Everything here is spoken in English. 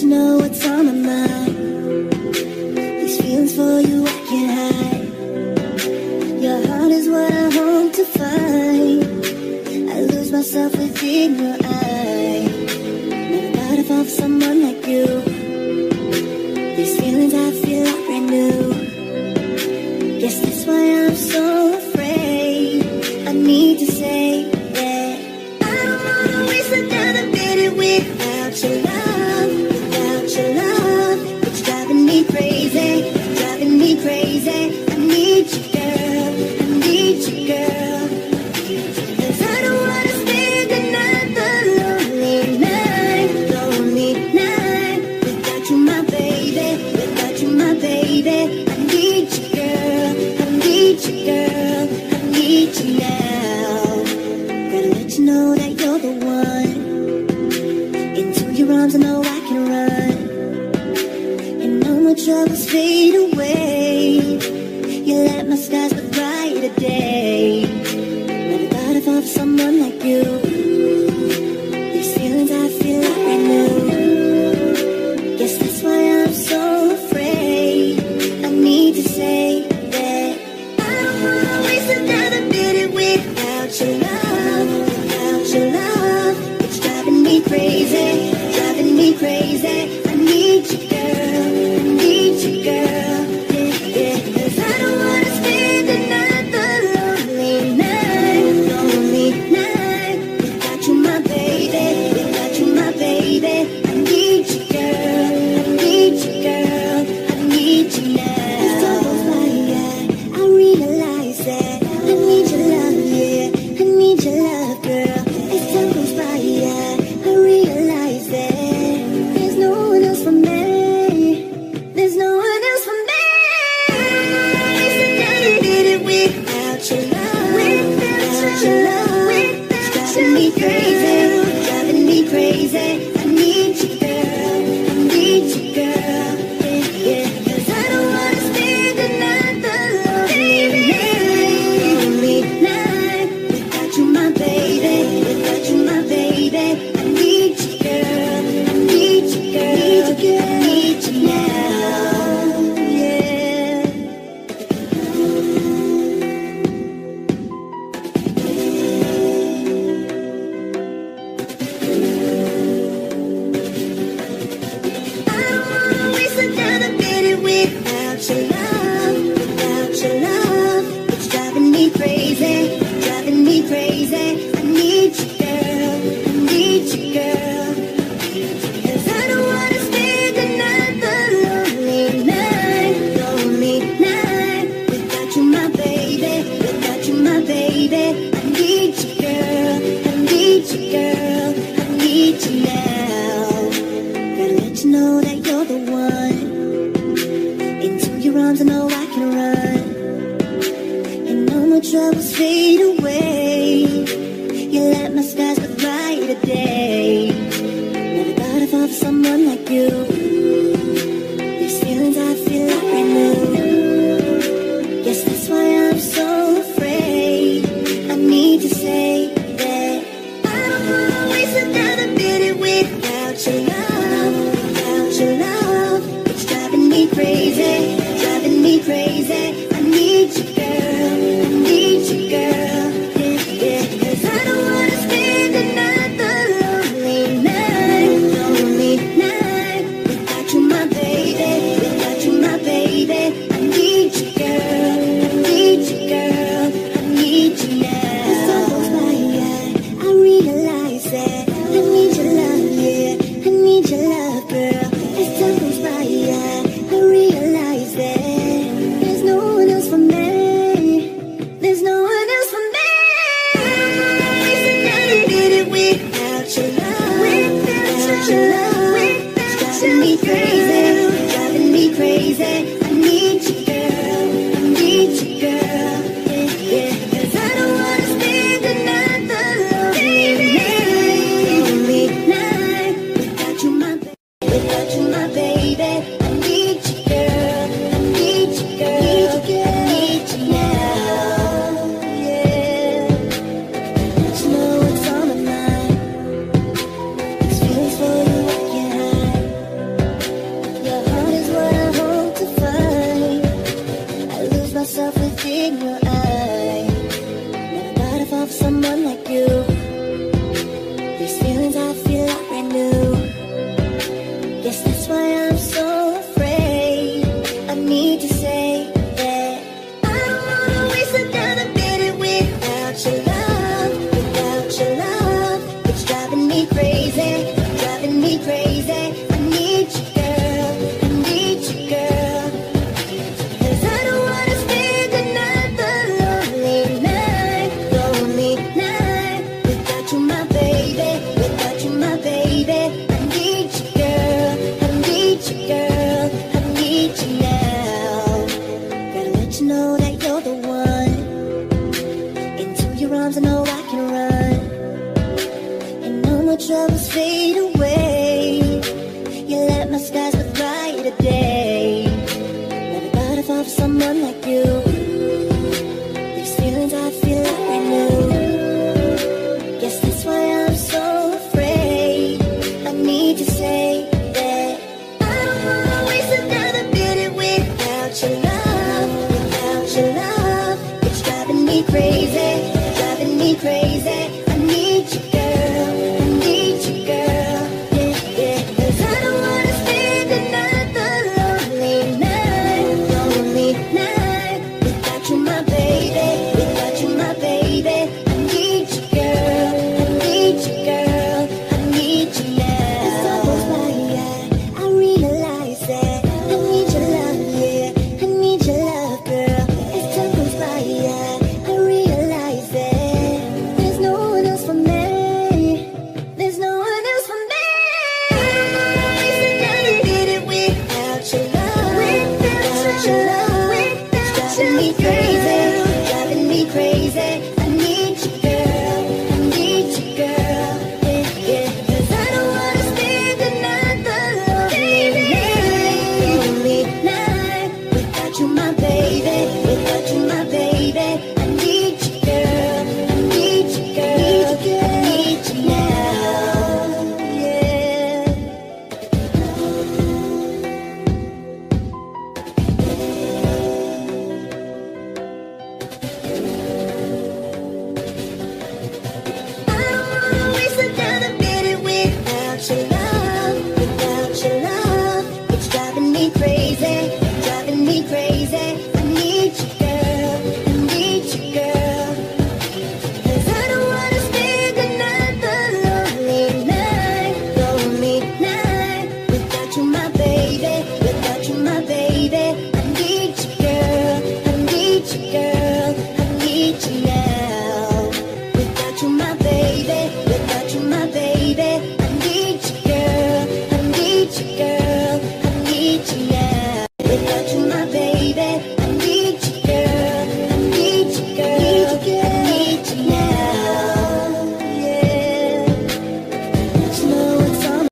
you know what's on my mind. These feelings for you I can't hide. Your heart is what I hope to find. I lose myself within your eyes. Never thought I felt someone like you. These feelings I feel are brand new. Guess that's why I'm so afraid. I need to say that I don't wanna waste another minute without your love. Troubles fade away. You let my skies look brighter day. Never thought I'd love someone like you. These feelings I feel like I knew. Guess that's why I'm so afraid. I need to say that I don't wanna waste another minute without your love, without your love. It's driving me crazy, driving me crazy. I need you, girl. guess that's why I'm so